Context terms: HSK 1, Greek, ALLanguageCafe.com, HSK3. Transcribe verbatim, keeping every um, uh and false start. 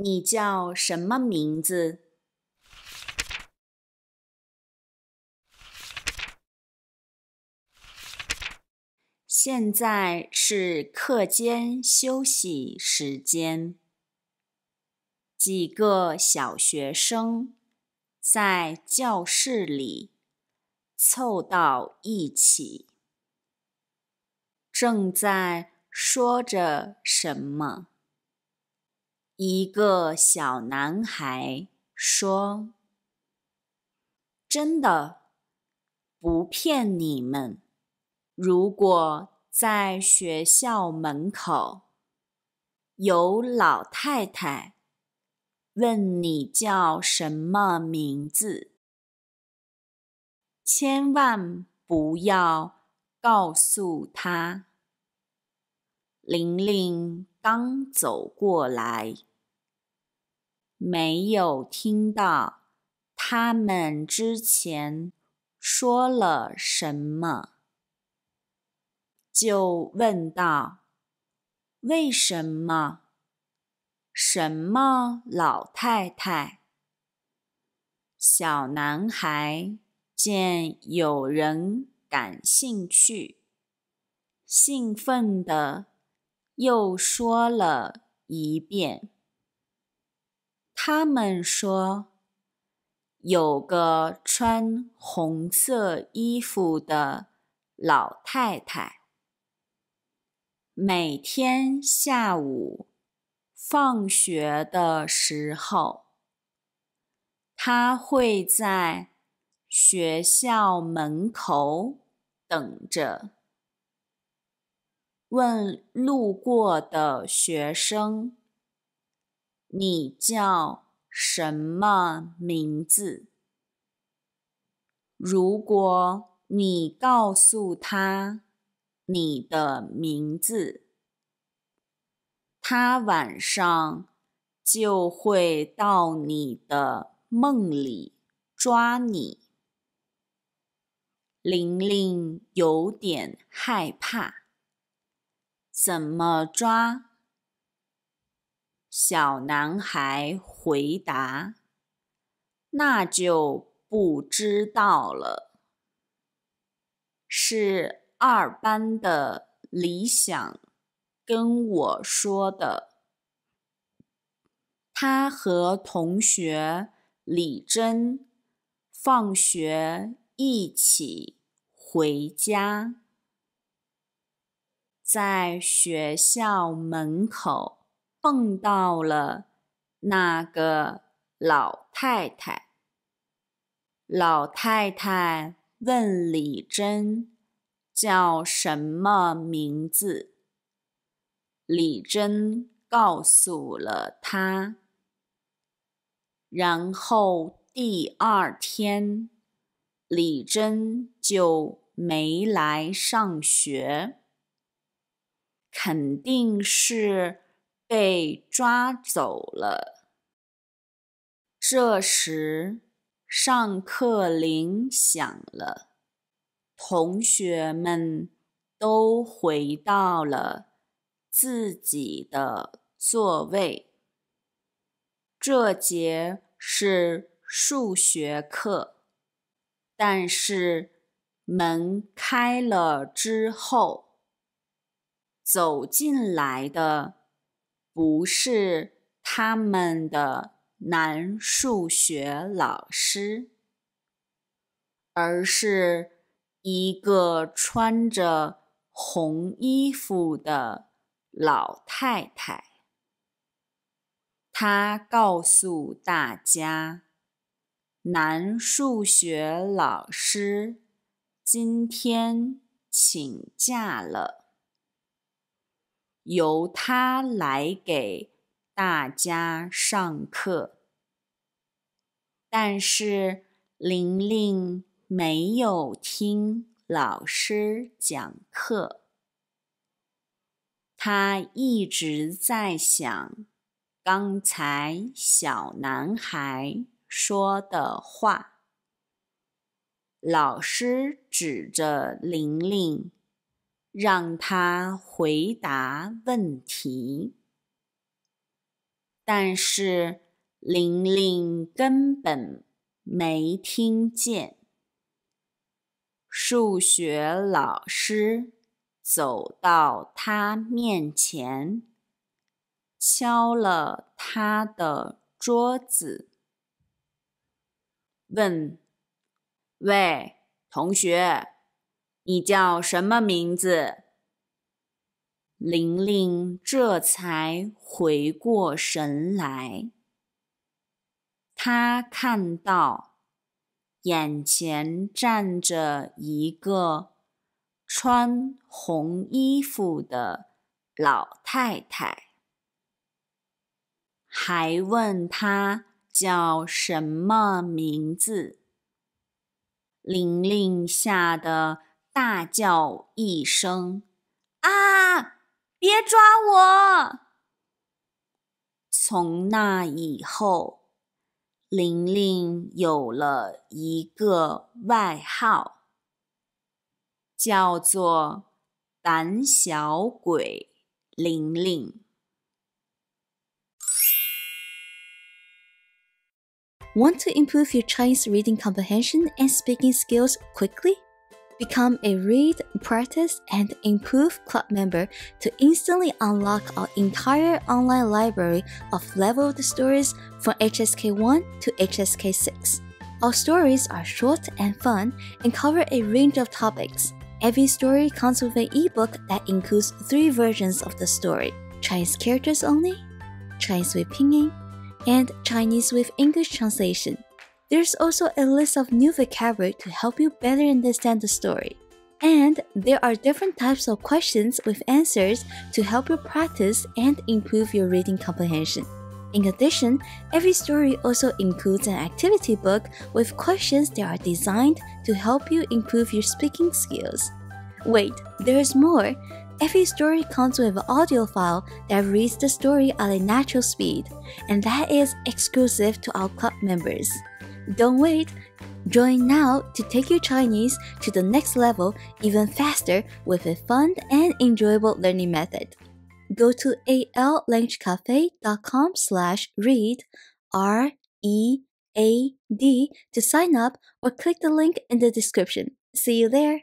你叫什么名字？现在是课间休息时间。几个小学生在教室里凑到一起，正在说着什么。一个小男孩说：“真的，不骗你们，如果在学校门口有老太太问你叫什么名字，千万不要告诉她。”玲玲刚走过来，没有听到他们之前说了什么，就问道：“为什么？什么老太太？”小男孩见有人感兴趣，兴奋地又说了一遍。他们说，有个穿红色衣服的老太太，每天下午放学的时候，她会在学校门口等着，问路过的学生：“你叫什么名字？”如果你告诉他你的名字，他晚上就会到你的梦里抓你。玲玲有点害怕，怎么抓？小男孩回答：“那就不知道了。”是二班的李想跟我说的。他和同学李真放学一起回家，在学校门口碰到了那个老太太。老太太问李真叫什么名字，李真告诉了她。然后第二天，李真就没来上学，肯定是被抓走了。这时上课铃响了，同学们都回到了自己的座位。这节是数学课，但是门开了之后，走进来的不是他们的男数学老师，而是一个穿着红衣服的老太太。她告诉大家，男数学老师今天请假了，由他来给大家上课。但是玲玲没有听老师讲课，她一直在想刚才小男孩说的话。老师指着玲玲让他回答问题，但是玲玲根本没听见。数学老师走到她面前，敲了她的桌子，问：喂，同学，你叫什么名字？玲玲这才回过神来，她看到眼前站着一个穿红衣服的老太太，还问她叫什么名字。玲玲吓得大叫一声：啊！别抓我！从那以后，玲玲有了一个外号，叫做胆小鬼玲玲。Want to improve your Chinese reading comprehension and speaking skills quickly? Become a Read, Practice, and Improve Club member to instantly unlock our entire online library of leveled stories from H S K one to H S K six. Our stories are short and fun and cover a range of topics. Every story comes with an ebook that includes three versions of the story: Chinese characters only, Chinese with pinyin, and Chinese with English translation. There's also a list of new vocabulary to help you better understand the story. And there are different types of questions with answers to help you practice and improve your reading comprehension. In addition, every story also includes an activity book with questions that are designed to help you improve your speaking skills. Wait, there's more! Every story comes with an audio file that reads the story at a natural speed, and that is exclusive to our club members. Don't wait! Join now to take your Chinese to the next level even faster with a fun and enjoyable learning method. Go to A L language cafe dot com slash read R E A D to sign up or click the link in the description. See you there!